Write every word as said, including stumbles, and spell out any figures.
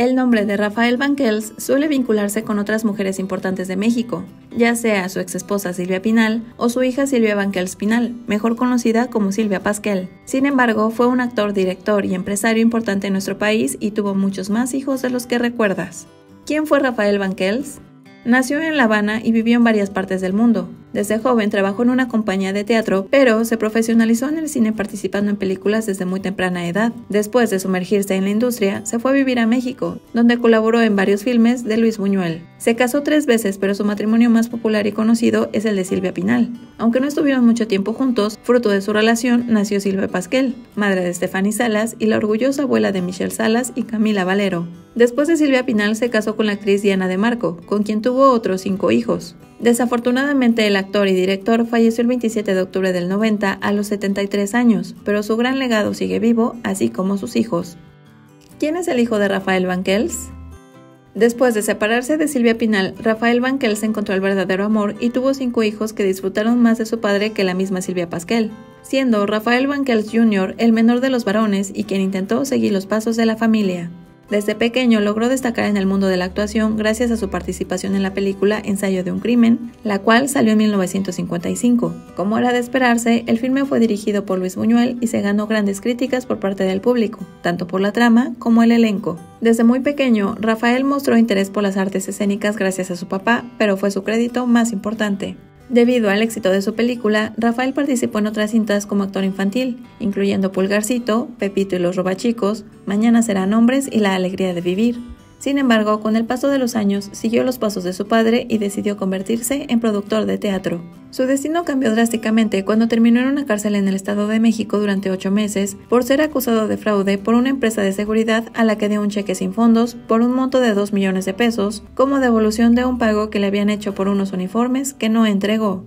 El nombre de Rafael Banquells suele vincularse con otras mujeres importantes de México, ya sea su exesposa Silvia Pinal o su hija Silvia Banquells Pinal, mejor conocida como Silvia Pasquel. Sin embargo, fue un actor, director y empresario importante en nuestro país y tuvo muchos más hijos de los que recuerdas. ¿Quién fue Rafael Banquells? Nació en La Habana y vivió en varias partes del mundo. Desde joven trabajó en una compañía de teatro, pero se profesionalizó en el cine participando en películas desde muy temprana edad. Después de sumergirse en la industria, se fue a vivir a México, donde colaboró en varios filmes de Luis Buñuel. Se casó tres veces, pero su matrimonio más popular y conocido es el de Silvia Pinal. Aunque no estuvieron mucho tiempo juntos, fruto de su relación nació Silvia Pasquel, madre de Stephanie Salas y la orgullosa abuela de Michelle Salas y Camila Valero. Después de Silvia Pinal se casó con la actriz Diana de Marco, con quien tuvo otros cinco hijos. Desafortunadamente, el actor y director falleció el veintisiete de octubre del noventa a los setenta y tres años, pero su gran legado sigue vivo, así como sus hijos. ¿Quién es el hijo de Rafael Banquells? Después de separarse de Silvia Pinal, Rafael Banquells encontró el verdadero amor y tuvo cinco hijos que disfrutaron más de su padre que la misma Silvia Pasquel, siendo Rafael Banquells junior el menor de los varones y quien intentó seguir los pasos de la familia. Desde pequeño logró destacar en el mundo de la actuación gracias a su participación en la película Ensayo de un Crimen, la cual salió en mil novecientos cincuenta y cinco. Como era de esperarse, el filme fue dirigido por Luis Buñuel y se ganó grandes críticas por parte del público, tanto por la trama como el elenco. Desde muy pequeño, Rafael mostró interés por las artes escénicas gracias a su papá, pero fue su crédito más importante. Debido al éxito de su película, Rafael participó en otras cintas como actor infantil, incluyendo Pulgarcito, Pepito y los Robachicos, Mañana serán Hombres y La Alegría de Vivir. Sin embargo, con el paso de los años, siguió los pasos de su padre y decidió convertirse en productor de teatro. Su destino cambió drásticamente cuando terminó en una cárcel en el Estado de México durante ocho meses por ser acusado de fraude por una empresa de seguridad a la que dio un cheque sin fondos por un monto de dos millones de pesos como devolución de un pago que le habían hecho por unos uniformes que no entregó.